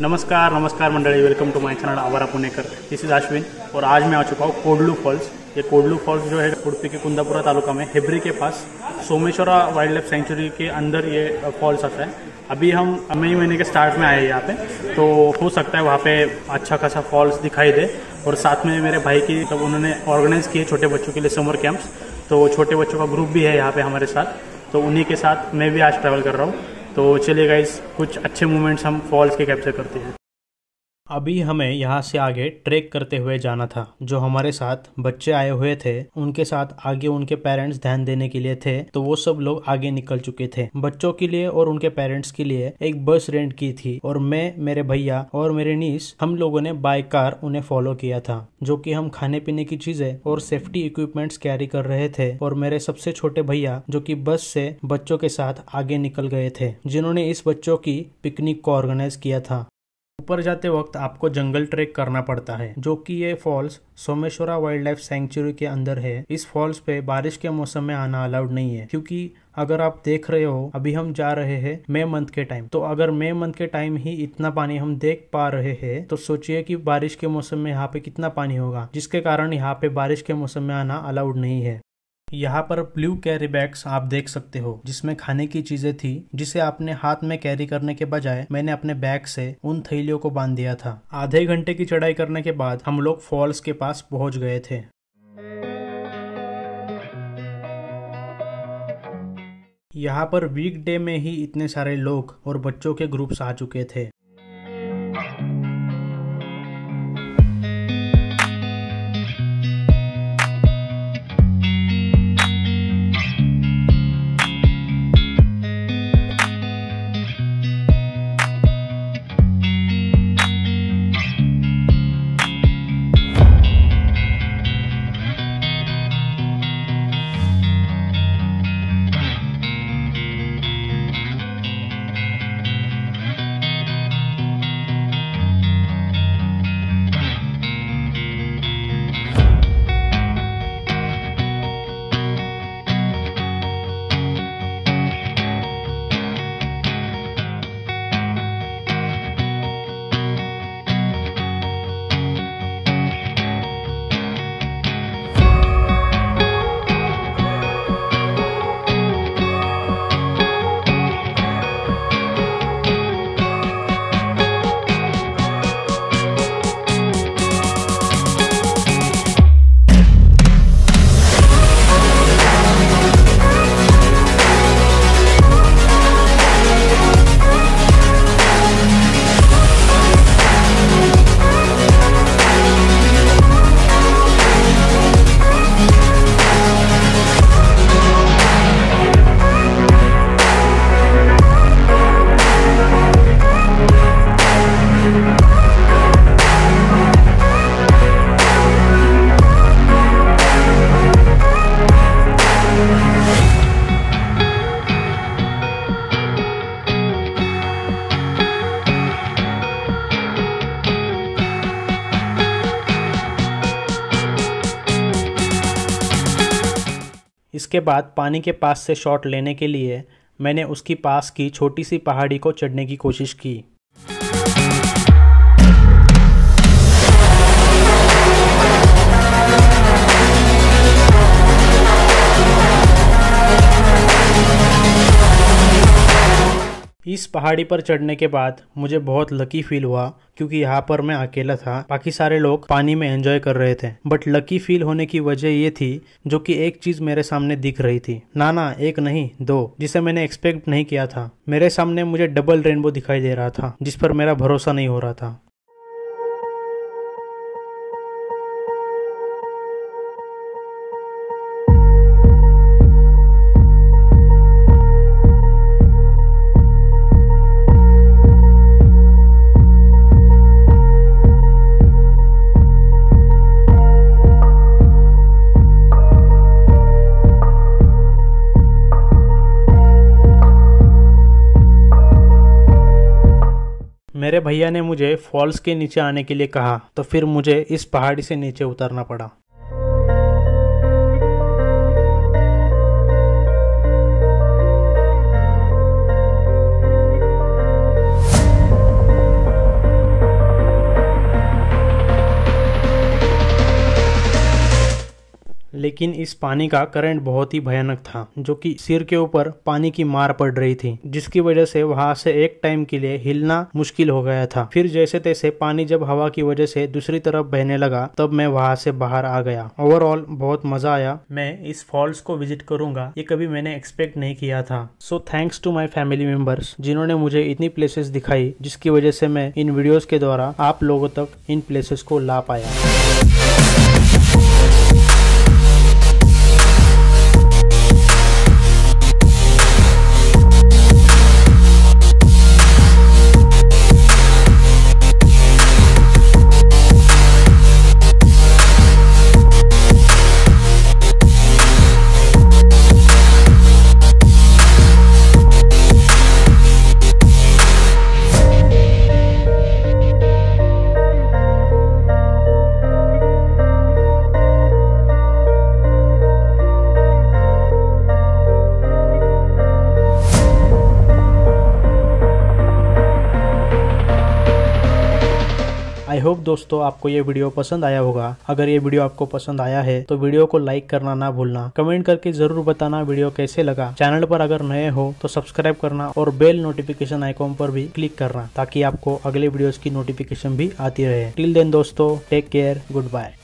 नमस्कार नमस्कार मंडली, वेलकम टू माय चैनल आवारा पुणेकर। दिस इज आश्विन और आज मैं आ चुका हूँ कोडलू फॉल्स। ये कोडलू फॉल्स जो है उडुपी के कुंदापुरा तालुका में हेब्री के पास सोमेश्वरा वाइल्ड लाइफ सेंचुरी के अंदर ये फॉल्स आता है। अभी हम मई महीने के स्टार्ट में आए हैं यहाँ पे, तो हो सकता है वहाँ पे अच्छा खासा फॉल्स दिखाई दे। और साथ में मेरे भाई की तब उन्होंने ऑर्गेनाइज़ किए छोटे बच्चों के लिए समर कैंप्स, तो छोटे बच्चों का ग्रुप भी है यहाँ पर हमारे साथ, तो उन्हीं के साथ मैं भी आज ट्रैवल कर रहा हूँ। तो चलिए गाइस, कुछ अच्छे मोमेंट्स हम फॉल्स के कैप्चर करते हैं। अभी हमें यहाँ से आगे ट्रेक करते हुए जाना था। जो हमारे साथ बच्चे आए हुए थे उनके साथ आगे उनके पेरेंट्स ध्यान देने के लिए थे, तो वो सब लोग आगे निकल चुके थे। बच्चों के लिए और उनके पेरेंट्स के लिए एक बस रेंट की थी और मैं, मेरे भैया और मेरे नीस, हम लोगों ने बाय कार उन्हें फॉलो किया था। जो कि हम खाने पीने की चीजें और सेफ्टी इक्विपमेंट्स कैरी कर रहे थे। और मेरे सबसे छोटे भैया जो कि बस से बच्चों के साथ आगे निकल गए थे, जिन्होंने इस बच्चों की पिकनिक को ऑर्गेनाइज किया था। ऊपर जाते वक्त आपको जंगल ट्रेक करना पड़ता है, जो कि ये falls Someshwara wild life sanctuary के अंदर है। इस फॉल्स पे बारिश के मौसम में आना अलाउड नहीं है, क्योंकि अगर आप देख रहे हो अभी हम जा रहे हैं मई मंथ के टाइम, तो अगर मई मंथ के टाइम ही इतना पानी हम देख पा रहे हैं तो सोचिए कि बारिश के मौसम में यहाँ पे कितना पानी होगा, जिसके कारण यहाँ पे बारिश के मौसम में आना अलाउड नहीं है। यहाँ पर ब्लू कैरी बैग्स आप देख सकते हो, जिसमें खाने की चीजें थी, जिसे आपने हाथ में कैरी करने के बजाय मैंने अपने बैग से उन थैलियों को बांध दिया था। आधे घंटे की चढ़ाई करने के बाद हम लोग फॉल्स के पास पहुंच गए थे। यहाँ पर वीकडे में ही इतने सारे लोग और बच्चों के ग्रुप्स आ चुके थे। इसके बाद पानी के पास से शॉट लेने के लिए मैंने उसकी पास की छोटी सी पहाड़ी को चढ़ने की कोशिश की। इस पहाड़ी पर चढ़ने के बाद मुझे बहुत लकी फील हुआ, क्योंकि यहाँ पर मैं अकेला था, बाकी सारे लोग पानी में एंजॉय कर रहे थे। बट लकी फील होने की वजह ये थी जो कि एक चीज मेरे सामने दिख रही थी, ना एक नहीं दो, जिसे मैंने एक्सपेक्ट नहीं किया था। मेरे सामने मुझे डबल रेनबो दिखाई दे रहा था, जिस पर मेरा भरोसा नहीं हो रहा था। मेरे भैया ने मुझे फॉल्स के नीचे आने के लिए कहा, तो फिर मुझे इस पहाड़ी से नीचे उतरना पड़ा। लेकिन इस पानी का करंट बहुत ही भयानक था जो कि सिर के ऊपर पानी की मार पड़ रही थी, जिसकी वजह से वहां से एक टाइम के लिए हिलना मुश्किल हो गया था। फिर जैसे तैसे पानी जब हवा की वजह से दूसरी तरफ बहने लगा तब मैं वहां से बाहर आ गया। ओवरऑल बहुत मजा आया। मैं इस फॉल्स को विजिट करूंगा ये कभी मैंने एक्सपेक्ट नहीं किया था। So thanks to my family members जिन्होंने मुझे इतनी प्लेसेस दिखाई, जिसकी वजह से मैं इन वीडियोस के द्वारा आप लोगों तक इन प्लेसेस को ला पाया। आई होप दोस्तों आपको ये वीडियो पसंद आया होगा। अगर ये वीडियो आपको पसंद आया है तो वीडियो को लाइक करना ना भूलना। कमेंट करके जरूर बताना वीडियो कैसे लगा। चैनल पर अगर नए हो तो सब्सक्राइब करना और बेल नोटिफिकेशन आइकॉन पर भी क्लिक करना ताकि आपको अगले वीडियोस की नोटिफिकेशन भी आती रहे। टिल देन दोस्तों, टेक केयर, गुड बाय।